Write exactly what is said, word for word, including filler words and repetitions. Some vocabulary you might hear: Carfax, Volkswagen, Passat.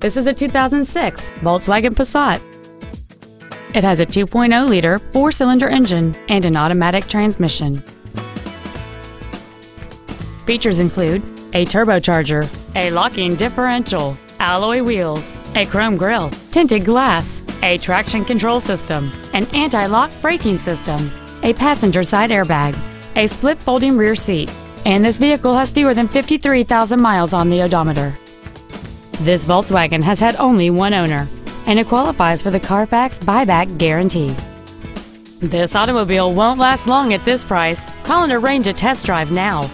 This is a two thousand six Volkswagen Passat. It has a two point oh liter four-cylinder engine and an automatic transmission. Features include a turbocharger, a locking differential, alloy wheels, a chrome grille, tinted glass, a traction control system, an anti-lock braking system, a passenger side airbag, a split folding rear seat, and this vehicle has fewer than fifty-three thousand miles on the odometer. This Volkswagen has had only one owner, and it qualifies for the Carfax buyback guarantee. This automobile won't last long at this price. Call and arrange a test drive now.